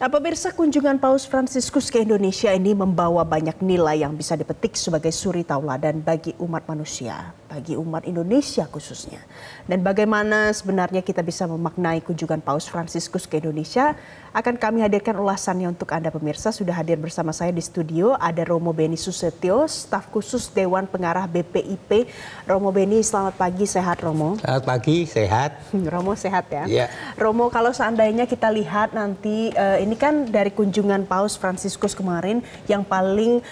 Nah, pemirsa, kunjungan Paus Fransiskus ke Indonesia ini membawa banyak nilai yang bisa dipetik sebagai suri tauladan bagi umat manusia, bagi umat Indonesia khususnya. Dan bagaimana sebenarnya kita bisa memaknai kunjungan Paus Fransiskus ke Indonesia, akan kami hadirkan ulasannya untuk Anda pemirsa. Sudah hadir bersama saya di studio, ada Romo Beni Susetio, staf khusus Dewan Pengarah BPIP. Romo Beni, selamat pagi, sehat Romo? Selamat pagi, sehat. Romo sehat ya? Iya. Romo, kalau seandainya kita lihat nanti ini kan dari kunjungan Paus Fransiskus kemarin yang paling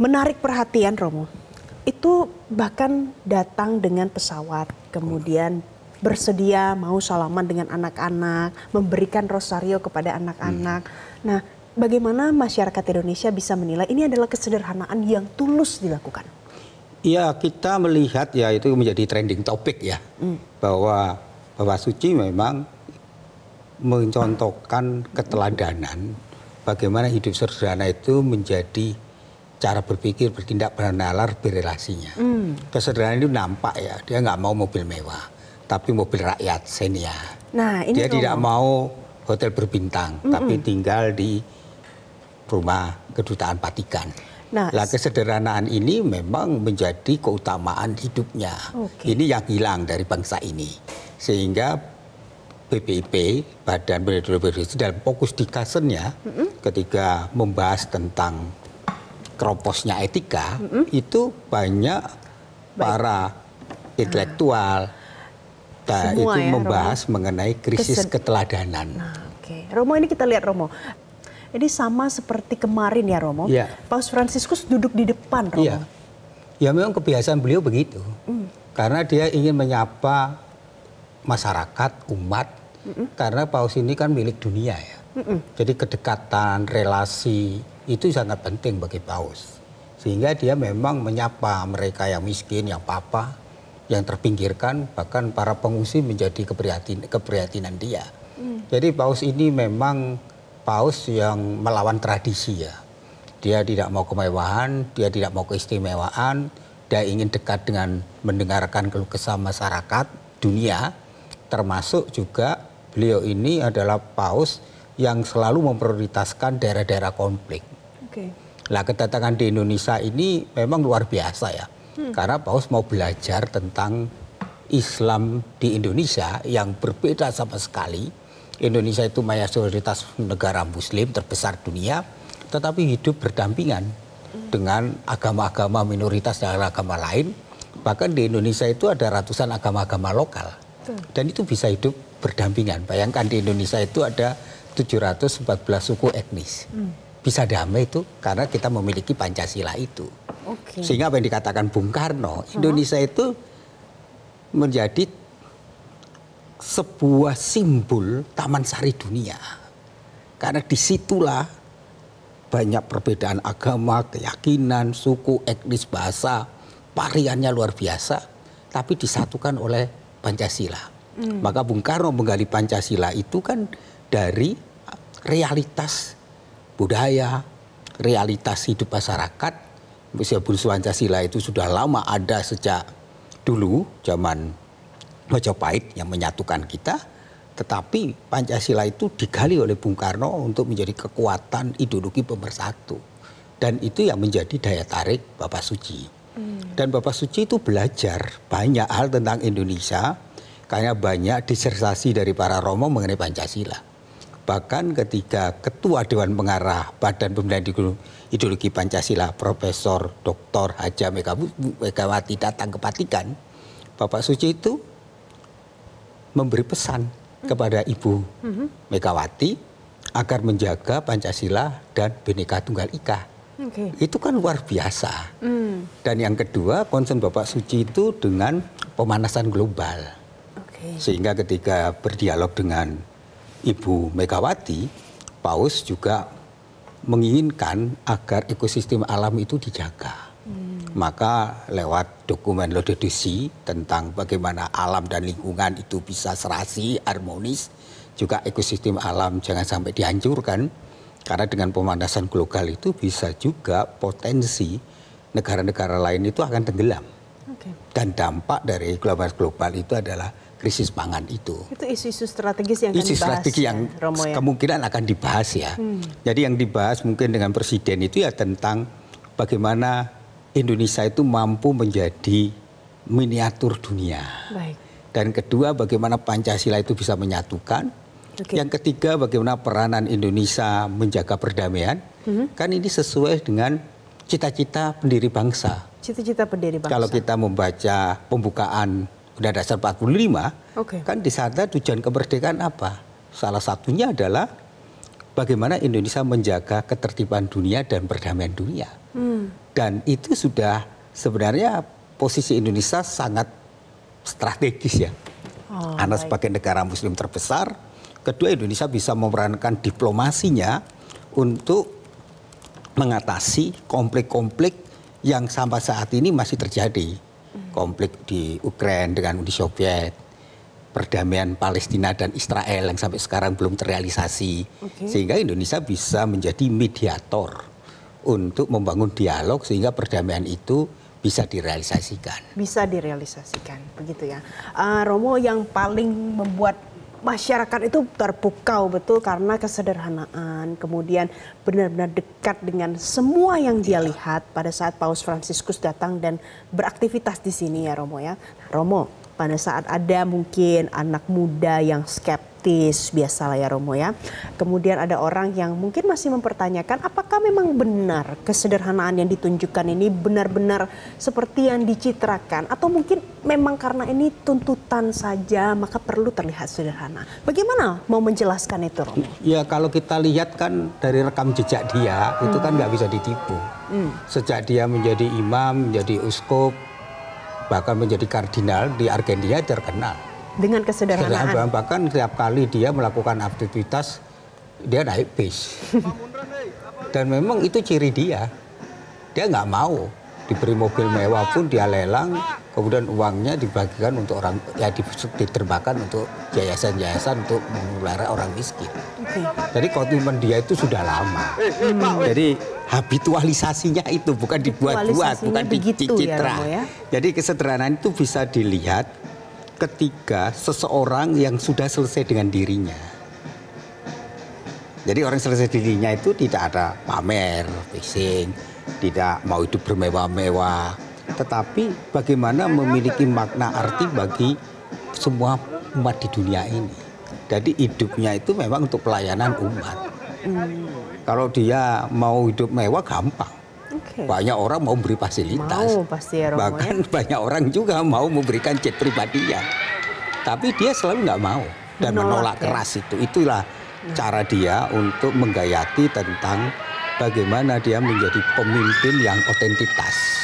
menarik perhatian Romo. Itu bahkan datang dengan pesawat, kemudian bersedia mau salaman dengan anak-anak, memberikan rosario kepada anak-anak. Nah, bagaimana masyarakat Indonesia bisa menilai ini adalah kesederhanaan yang tulus dilakukan? Iya, kita melihat ya itu menjadi trending topik ya, bahwa Bapak Suci memang mencontohkan keteladanan bagaimana hidup sederhana itu menjadi cara berpikir, bertindak, bernalar, berrelasinya. Kesederhanaan itu nampak ya, dia nggak mau mobil mewah, tapi mobil rakyat Xenia. Nah, ini dia tidak mau hotel berbintang, tapi tinggal di rumah kedutaan Vatikan. Nah, kesederhanaan ini memang menjadi keutamaan hidupnya. Ini yang hilang dari bangsa ini, sehingga BPIP, Badan Pendidikan Indonesia, dalam fokus dikasennya ketika membahas tentang keroposnya etika, itu banyak para intelektual membahas Romo, mengenai krisis keteladanan. Nah, Romo, ini kita lihat Romo, ini sama seperti kemarin ya Romo, Paus Fransiskus duduk di depan Romo. Ya memang kebiasaan beliau begitu, karena dia ingin menyapa masyarakat, umat, karena paus ini kan milik dunia ya. Jadi kedekatan, relasi itu sangat penting bagi paus. Sehingga dia memang menyapa mereka yang miskin, yang papa, yang terpinggirkan, bahkan para pengungsi menjadi keprihatinan dia. Jadi paus ini memang paus yang melawan tradisi ya. Dia tidak mau kemewahan, dia tidak mau keistimewaan, dia ingin dekat dengan mendengarkan keluh kesah masyarakat dunia. Termasuk juga beliau ini adalah paus yang selalu memprioritaskan daerah-daerah konflik. Nah, kedatangan di Indonesia ini memang luar biasa ya, karena paus mau belajar tentang Islam di Indonesia yang berbeda sama sekali. Indonesia itu mayoritas negara Muslim terbesar dunia, tetapi hidup berdampingan dengan agama-agama minoritas dan agama lain. Bahkan di Indonesia itu ada ratusan agama-agama lokal. Dan itu bisa hidup berdampingan. Bayangkan di Indonesia itu ada 714 suku etnis. Bisa damai itu karena kita memiliki Pancasila itu. Sehingga apa yang dikatakan Bung Karno, Indonesia itu menjadi sebuah simbol taman sari dunia. Karena disitulah banyak perbedaan agama, keyakinan, suku, etnis, bahasa, variannya luar biasa, tapi disatukan oleh Pancasila. Maka Bung Karno menggali Pancasila itu kan dari realitas budaya, realitas hidup masyarakat. Sebelum Pancasila itu sudah lama ada sejak dulu zaman Majapahit yang menyatukan kita. Tetapi Pancasila itu digali oleh Bung Karno untuk menjadi kekuatan ideologi pemersatu. Dan itu yang menjadi daya tarik Bapak Suci. Dan Bapak Suci itu belajar banyak hal tentang Indonesia, karena banyak disertasi dari para Romo mengenai Pancasila. Bahkan ketika Ketua Dewan Pengarah Badan Pembinaan Ideologi Pancasila, Profesor Dr. Haja Megawati datang ke Vatikan, Bapak Suci itu memberi pesan kepada Ibu Megawati agar menjaga Pancasila dan Bhinneka Tunggal Ika. Itu kan luar biasa. Dan yang kedua, concern Bapak Suci itu dengan pemanasan global. Sehingga ketika berdialog dengan Ibu Megawati, paus juga menginginkan agar ekosistem alam itu dijaga. Maka lewat dokumen Laudato Si tentang bagaimana alam dan lingkungan itu bisa serasi, harmonis, juga ekosistem alam jangan sampai dihancurkan. Karena dengan pemanasan global itu bisa juga potensi negara-negara lain itu akan tenggelam. Dan dampak dari global itu adalah krisis pangan itu. Itu isu-isu strategis yang akan dibahas, strategi yang Romo, ya? Kemungkinan akan dibahas, ya. Jadi yang dibahas mungkin dengan Presiden itu ya tentang bagaimana Indonesia itu mampu menjadi miniatur dunia. Baik. Dan kedua, bagaimana Pancasila itu bisa menyatukan. Okay. Yang ketiga, bagaimana peranan Indonesia menjaga perdamaian. Kan ini sesuai dengan cita-cita pendiri bangsa. Cita-cita pendiri bangsa. Kalau kita membaca pembukaan Udah dasar 45, kan di sana tujuan kemerdekaan apa? Salah satunya adalah bagaimana Indonesia menjaga ketertiban dunia dan perdamaian dunia. Dan itu sudah sebenarnya posisi Indonesia sangat strategis, ya. Karena sebagai negara Muslim terbesar, kedua Indonesia bisa memerankan diplomasinya untuk mengatasi konflik-konflik yang sampai saat ini masih terjadi. Konflik di Ukraina dengan Uni Soviet, perdamaian Palestina dan Israel yang sampai sekarang belum terrealisasi. Sehingga Indonesia bisa menjadi mediator untuk membangun dialog sehingga perdamaian itu bisa direalisasikan. Bisa direalisasikan, begitu ya. Romo, yang paling membuat masyarakat itu terpukau betul karena kesederhanaan, kemudian benar-benar dekat dengan semua yang dia lihat pada saat Paus Fransiskus datang dan beraktivitas di sini, ya Romo, ya. Romo, pada saat ada mungkin anak muda yang skeptis, biasalah ya Romo, ya. Kemudian ada orang yang mungkin masih mempertanyakan apakah memang benar kesederhanaan yang ditunjukkan ini benar-benar seperti yang dicitrakan, atau mungkin memang karena ini tuntutan saja, maka perlu terlihat sederhana. Bagaimana mau menjelaskan itu, Romo? Ya, kalau kita lihat kan dari rekam jejak dia, itu kan nggak bisa ditipu. Sejak dia menjadi imam, menjadi uskup, bahkan menjadi kardinal di Argentina, terkenal dengan kesederhanaan. Bahkan setiap kali dia melakukan aktivitas, dia naik bis. Dan memang itu ciri dia. Dia nggak mau diberi mobil mewah pun dia lelang. Kemudian uangnya dibagikan untuk orang, ya, diterbakan untuk yayasan-yayasan untuk memelihara orang miskin. Jadi komitmen dia itu sudah lama. Jadi habitualisasinya itu bukan dibuat-buat, bukan dicitra. Ya? Jadi kesederhanaan itu bisa dilihat ketika seseorang yang sudah selesai dengan dirinya. Jadi orang selesai dirinya itu tidak ada pamer, fixing, tidak mau hidup bermewah-mewah. Tetapi bagaimana memiliki makna arti bagi semua umat di dunia ini. Jadi hidupnya itu memang untuk pelayanan umat. Kalau dia mau hidup mewah gampang. Banyak orang mau beri fasilitas. Bahkan banyak orang juga mau memberikan jet pribadinya. Tapi dia selalu nggak mau dan menolak keras itu. Itulah cara dia untuk menggayati tentang bagaimana dia menjadi pemimpin yang otentitas.